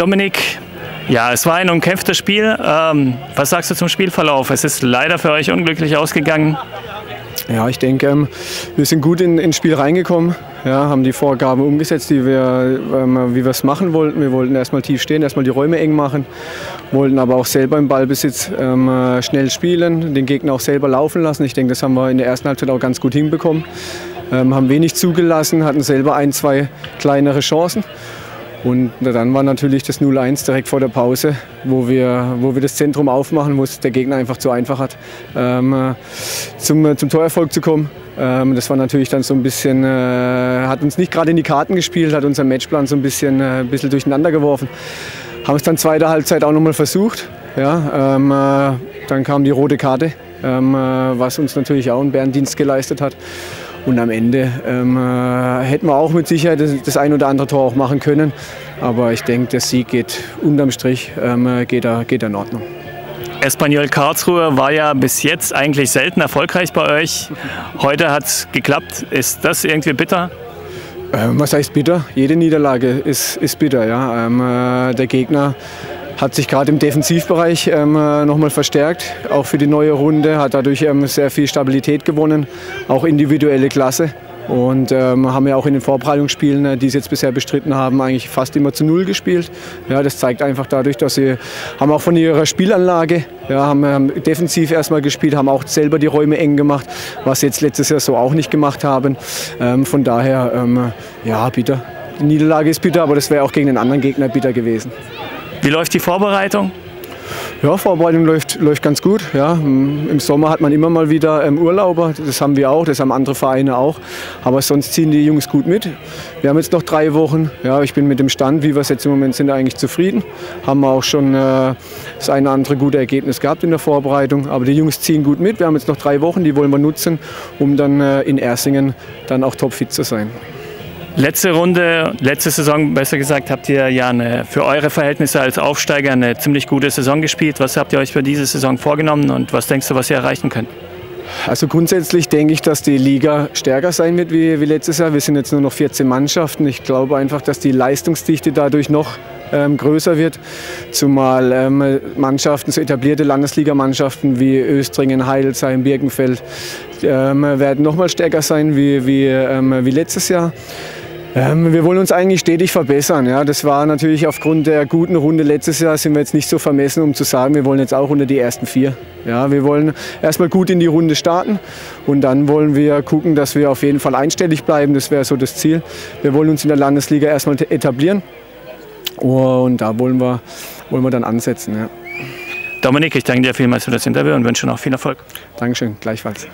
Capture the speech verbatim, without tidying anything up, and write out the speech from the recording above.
Dominik, ja, es war ein umkämpftes Spiel. Ähm, was sagst du zum Spielverlauf? Es ist leider für euch unglücklich ausgegangen. Ja, ich denke, ähm, wir sind gut in, ins Spiel reingekommen, ja, haben die Vorgaben umgesetzt, die wir, ähm, wie wir es machen wollten. Wir wollten erstmal tief stehen, erstmal die Räume eng machen, wollten aber auch selber im Ballbesitz ähm, schnell spielen, den Gegner auch selber laufen lassen. Ich denke, das haben wir in der ersten Halbzeit auch ganz gut hinbekommen, ähm, haben wenig zugelassen, hatten selber ein, zwei kleinere Chancen. Und dann war natürlich das null eins direkt vor der Pause, wo wir, wo wir das Zentrum aufmachen, wo es der Gegner einfach zu einfach hat, ähm, zum, zum Torerfolg zu kommen. Ähm, das war natürlich dann so ein bisschen, äh, hat uns nicht gerade in die Karten gespielt, hat unseren Matchplan so ein bisschen, äh, ein bisschen durcheinander geworfen. Haben es dann zweite Halbzeit auch nochmal versucht. Ja, ähm, äh, dann kam die rote Karte, ähm, äh, was uns natürlich auch einen Bärendienst geleistet hat. Und am Ende ähm, hätten wir auch mit Sicherheit das, das ein oder andere Tor auch machen können. Aber ich denke, der Sieg geht unterm Strich, ähm, geht da, geht da in Ordnung. Espanyol Karlsruhe war ja bis jetzt eigentlich selten erfolgreich bei euch. Heute hat es geklappt. Ist das irgendwie bitter? Ähm, was heißt bitter? Jede Niederlage ist, ist bitter. Ja. Ähm, äh, der Gegner hat sich gerade im Defensivbereich ähm, nochmal verstärkt, auch für die neue Runde, hat dadurch ähm, sehr viel Stabilität gewonnen, auch individuelle Klasse. Und ähm, haben ja auch in den Vorbereitungsspielen, die sie jetzt bisher bestritten haben, eigentlich fast immer zu Null gespielt. Ja, das zeigt einfach dadurch, dass sie haben auch von ihrer Spielanlage, ja, haben, haben defensiv erstmal gespielt, haben auch selber die Räume eng gemacht, was sie jetzt letztes Jahr so auch nicht gemacht haben. Ähm, von daher, ähm, ja, bitter. Die Niederlage ist bitter, aber das wäre auch gegen den anderen Gegner bitter gewesen. Wie läuft die Vorbereitung? Ja, Vorbereitung läuft, läuft ganz gut. Ja. Im Sommer hat man immer mal wieder ähm, Urlauber, das haben wir auch, das haben andere Vereine auch. Aber sonst ziehen die Jungs gut mit. Wir haben jetzt noch drei Wochen. Ja, ich bin mit dem Stand, wie wir es jetzt im Moment sind, eigentlich zufrieden. Haben wir auch schon äh, das eine oder andere gute Ergebnis gehabt in der Vorbereitung. Aber die Jungs ziehen gut mit. Wir haben jetzt noch drei Wochen, die wollen wir nutzen, um dann äh, in Ersingen dann auch topfit zu sein. Letzte Runde, letzte Saison, besser gesagt, habt ihr ja eine, für eure Verhältnisse als Aufsteiger eine ziemlich gute Saison gespielt. Was habt ihr euch für diese Saison vorgenommen und was denkst du, was ihr erreichen könnt? Also grundsätzlich denke ich, dass die Liga stärker sein wird wie, wie letztes Jahr. Wir sind jetzt nur noch vierzehn Mannschaften. Ich glaube einfach, dass die Leistungsdichte dadurch noch ähm, größer wird. Zumal ähm, Mannschaften, so etablierte Landesligamannschaften wie Östringen, Heilsheim, Birkenfeld, ähm, werden noch mal stärker sein wie, wie, ähm, wie letztes Jahr. Ähm, wir wollen uns eigentlich stetig verbessern. Ja. Das war natürlich aufgrund der guten Runde letztes Jahr, sind wir jetzt nicht so vermessen, um zu sagen, wir wollen jetzt auch unter die ersten vier. Ja, wir wollen erstmal gut in die Runde starten und dann wollen wir gucken, dass wir auf jeden Fall einstellig bleiben. Das wäre so das Ziel. Wir wollen uns in der Landesliga erstmal etablieren und da wollen wir, wollen wir dann ansetzen. Ja. Dominik, ich danke dir vielmals für das Interview und wünsche noch viel Erfolg. Dankeschön, gleichfalls.